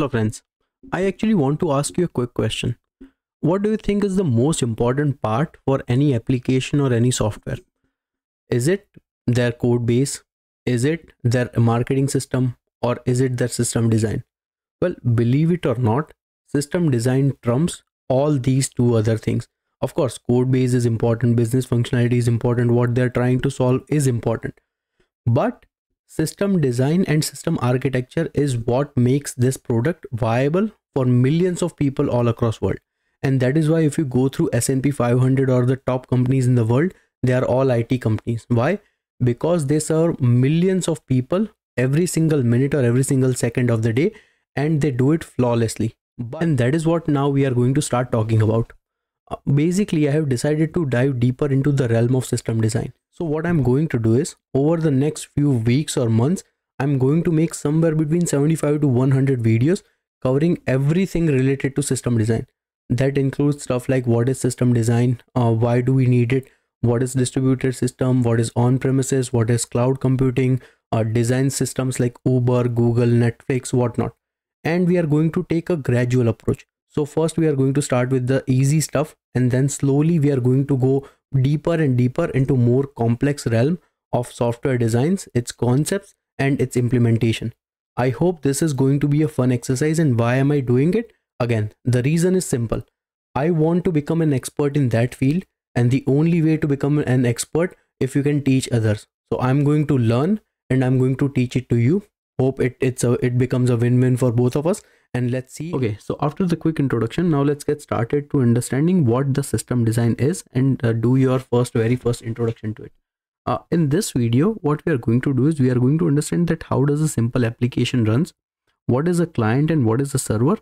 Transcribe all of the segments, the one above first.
Hello friends, I actually want to ask you a quick question. What do you think is the most important part for any application or any software? Is it their code base? Is it their marketing system? Or is it their system design? Well, believe it or not, system design trumps all these two other things. Of course, code base is important, business functionality is important, what they're trying to solve is important. But system design and system architecture is what makes this product viable for millions of people all across the world. And that is why if you go through S&P 500 or the top companies in the world, they are all IT companies. Why? Because they serve millions of people every single minute or every single second of the day, and they do it flawlessly. And that is what now we are going to start talking about. Basically, I have decided to dive deeper into the realm of system design. So what I'm going to do is, over the next few weeks or months, I'm going to make somewhere between 75 to 100 videos covering everything related to system design. That includes stuff like what is system design, why do we need it, what is distributed system, what is on-premises, what is cloud computing, design systems like Uber, Google, Netflix, whatnot. And we are going to take a gradual approach. So first we are going to start with the easy stuff, and then slowly we are going to go deeper and deeper into more complex realm of software designs, its concepts and its implementation. I hope this is going to be a fun exercise. And why am I doing it? Again, the reason is simple. I want to become an expert in that field, and the only way to become an expert if you can teach others. So I'm going to learn and I'm going to teach it to you. Hope it becomes a win-win for both of us. And let's see. Okay, so after the quick introduction, now let's get started to understanding what the system design is, and do your very first introduction to it. In this video, what we are going to do is we are going to understand that how does a simple application runs, what is a client and what is a server,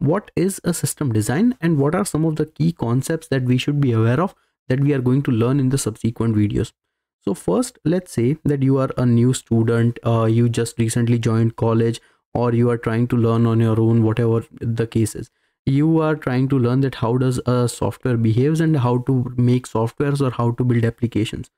what is a system design, and what are some of the key concepts that we should be aware of that we are going to learn in the subsequent videos. So first, let's say that you are a new student, you just recently joined college, or you are trying to learn on your own, whatever the case is. You are trying to learn that how does a software behaves and how to make softwares or how to build applications.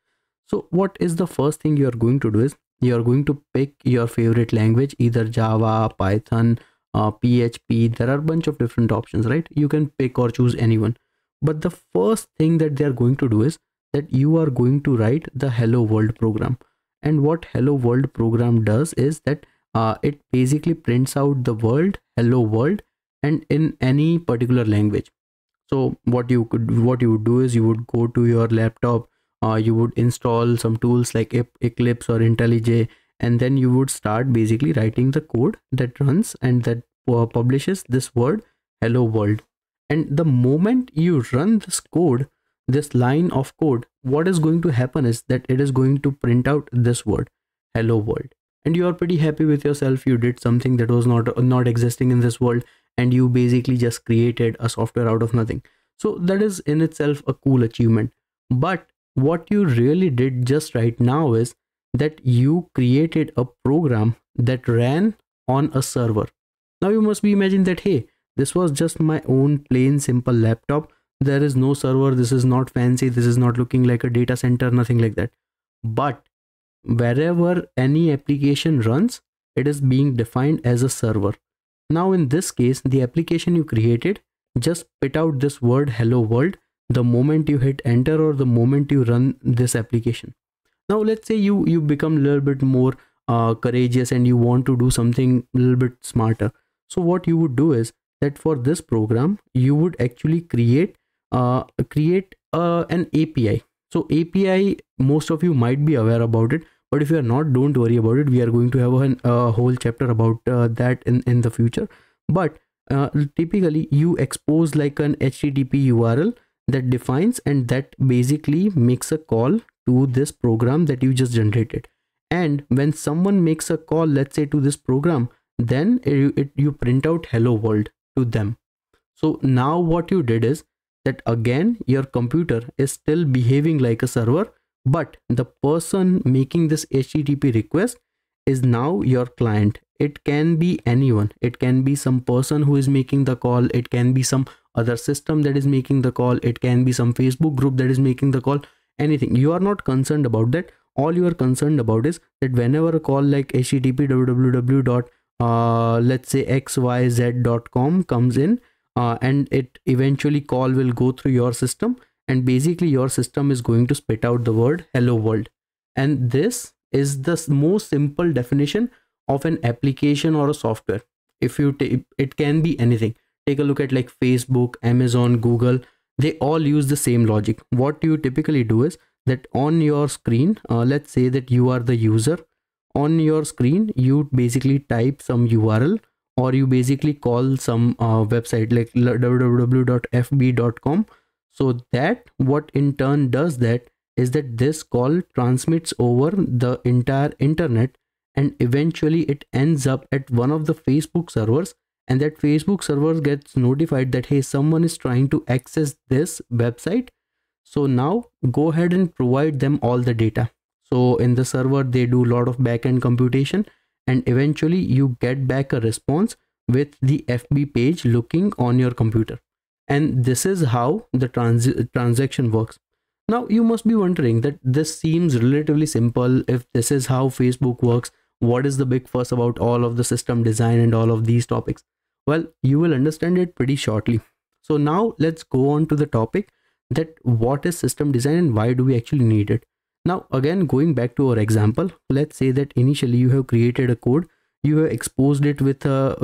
So what is the first thing you are going to do is you are going to pick your favorite language, either Java, Python, PHP. There are a bunch of different options, right? You can pick or choose anyone. But the first thing that they are going to do is that you are going to write the Hello World program. And what Hello World program does is that it basically prints out the word hello world, and in any particular language. So what you would do is you would go to your laptop, you would install some tools like Eclipse or IntelliJ, and then you would start basically writing the code that runs and that publishes this word hello world. And the moment you run this code, this line of code, what is going to happen is that it is going to print out this word hello world. And you are pretty happy with yourself. You did something that was not existing in this world, and you basically just created a software out of nothing. So that is in itself a cool achievement. But what you really did just right now is that you created a program that ran on a server. Now you must be imagining that, hey, this was just my own plain simple laptop. There is no server. This is not fancy. This is not looking like a data center, nothing like that. But wherever any application runs, it is being defined as a server. Now in this case, the application you created just spit out this word hello world the moment you hit enter or the moment you run this application. Now let's say you become a little bit more courageous and you want to do something a little bit smarter. So what you would do is that for this program you would actually create an API. So API, most of you might be aware about it, but if you are not, don't worry about it. We are going to have a whole chapter about that in the future. But typically you expose like an HTTP URL that defines, and that basically makes a call to this program that you just generated. And when someone makes a call, let's say to this program, then you print out hello world to them. So now what you did is that again, your computer is still behaving like a server, but the person making this HTTP request is now your client. It can be anyone. It can be some person who is making the call. It can be some other system that is making the call. It can be some Facebook group that is making the call, anything. You are not concerned about that. All you are concerned about is that whenever a call like HTTP www. let's say xyz.com comes in, and it eventually call will go through your system, and basically your system is going to spit out the word hello world. And this is the most simple definition of an application or a software. If you take, it can be anything. Take a look at like Facebook, Amazon, Google, they all use the same logic. What you typically do is that on your screen, let's say that you are the user. On your screen, you basically type some URL, or you basically call some website like www.fb.com. So that what in turn does that is that this call transmits over the entire internet, and eventually it ends up at one of the Facebook servers, and that Facebook server gets notified that, hey, someone is trying to access this website. So now go ahead and provide them all the data. So in the server, they do a lot of backend computation, and eventually you get back a response with the FB page looking on your computer. And this is how the transaction works. Now you must be wondering that this seems relatively simple. If this is how Facebook works, what is the big fuss about all of the system design and all of these topics? Well, you will understand it pretty shortly. So now let's go on to the topic that what is system design and why do we actually need it? Now again, going back to our example, let's say that initially you have created a code, you have exposed it with a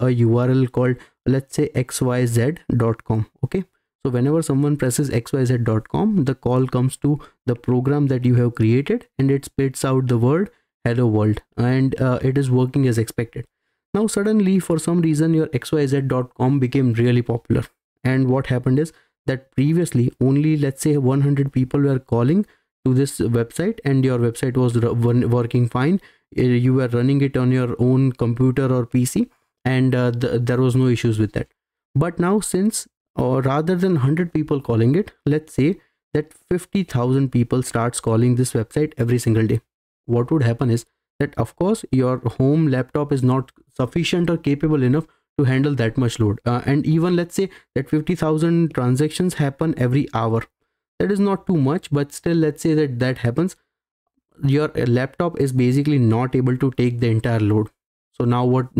URL called, let's say, xyz.com. Okay, so whenever someone presses xyz.com, the call comes to the program that you have created, and it spits out the word hello world, and it is working as expected. Now suddenly, for some reason, your xyz.com became really popular, and what happened is that previously only, let's say, 100 people were calling to this website, and your website was working fine. You were running it on your own computer or PC, and there was no issues with that. But now, since rather than 100 people calling it, let's say that 50,000 people starts calling this website every single day. What would happen is that, of course, your home laptop is not sufficient or capable enough to handle that much load, and even let's say that 50,000 transactions happen every hour. That is not too much, but still, let's say that that happens. Your laptop is basically not able to take the entire load. So now what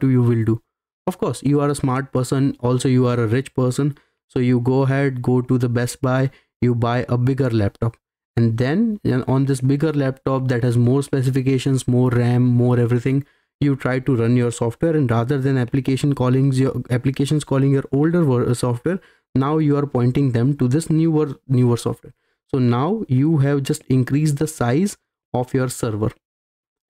do you will do? Of course, you are a smart person, also you are a rich person, so you go ahead, go to the Best Buy, you buy a bigger laptop. And then on this bigger laptop that has more specifications, more RAM, more everything, you try to run your software, and rather than applications calling your older software, now you are pointing them to this newer software. So now you have just increased the size of your server,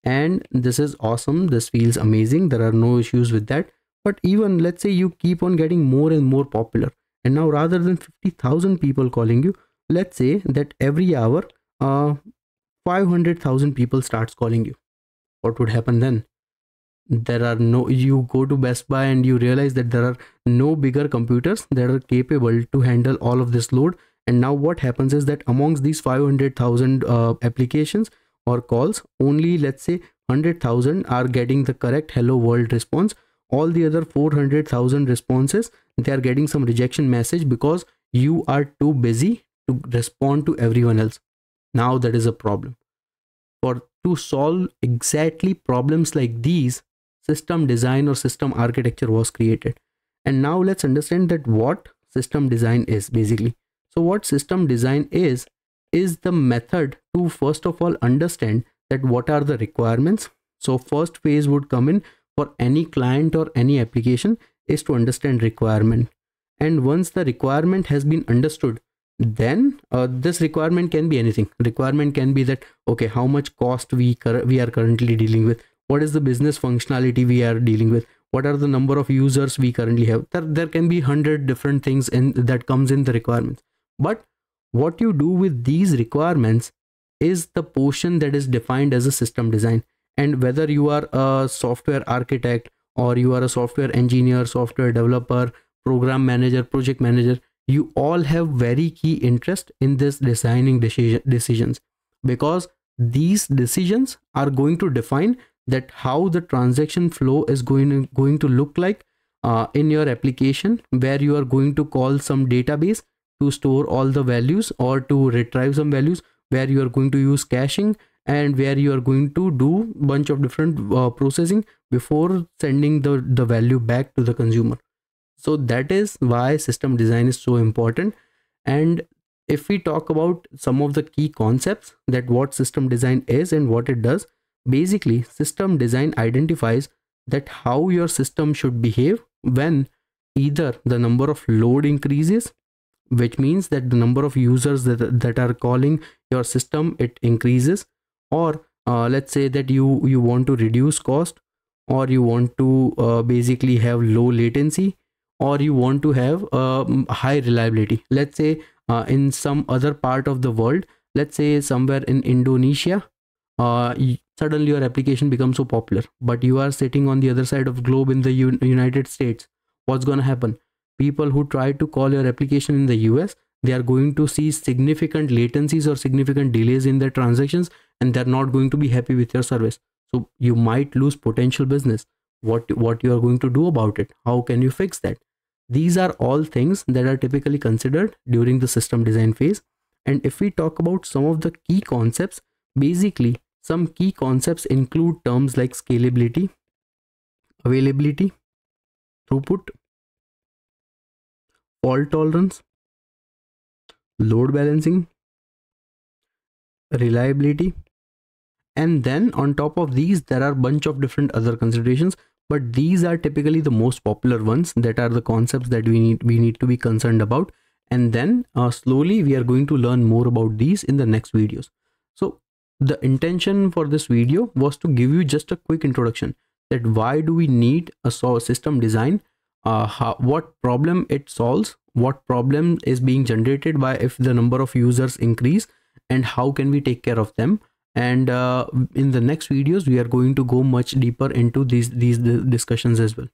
and this is awesome. This feels amazing. There are no issues with that. But even let's say you keep on getting more and more popular, and now rather than 50,000 people calling you, let's say that every hour 500,000 people starts calling you. What would happen then? There are no, you go to Best Buy and you realize that there are no bigger computers that are capable to handle all of this load. And now what happens is that amongst these 500,000 applications or calls, only let's say 100,000 are getting the correct hello world response. All the other 400,000 responses, they are getting some rejection message because you are too busy to respond to everyone else. Now that is a problem. For to solve exactly problems like these, system design or system architecture was created. And now let's understand that what system design is basically. So what system design is the method to first of all understand that what are the requirements. So first phase would come in for any client or any application is to understand requirement. And once the requirement has been understood, then this requirement can be anything. Requirement can be that, okay, how much cost we are currently dealing with, what is the business functionality we are dealing with, what are the number of users we currently have. There can be 100 different things and that comes in the requirements. But what you do with these requirements is the portion that is defined as a system design. And whether you are a software architect or you are a software engineer, software developer, program manager, project manager, you all have very key interest in this designing decisions, because these decisions are going to define that how the transaction flow is going to look like in your application, where you are going to call some database to store all the values or to retrieve some values, where you are going to use caching, and where you are going to do bunch of different processing before sending the value back to the consumer. So that is why system design is so important. And if we talk about some of the key concepts that what system design is and what it does, basically system design identifies that how your system should behave when either the number of load increases, which means that the number of users that are calling your system, it increases, or let's say that you want to reduce cost, or you want to basically have low latency, or you want to have high reliability. Let's say in some other part of the world, let's say somewhere in Indonesia, suddenly your application becomes so popular, but you are sitting on the other side of globe in the United States. What's going to happen? People who try to call your application in the US, they are going to see significant latencies or significant delays in their transactions, and they're not going to be happy with your service. So you might lose potential business. What you are going to do about it? How can you fix that? These are all things that are typically considered during the system design phase. And if we talk about some of the key concepts, basically some key concepts include terms like scalability, availability, throughput, fault tolerance, load balancing, reliability, and then on top of these there are a bunch of different other considerations, but these are typically the most popular ones that are the concepts that we need to be concerned about. And then slowly we are going to learn more about these in the next videos. So the intention for this video was to give you just a quick introduction that why do we need a system design, what problem it solves, what problem is being generated by if the number of users increase, and how can we take care of them. And in the next videos we are going to go much deeper into these discussions as well.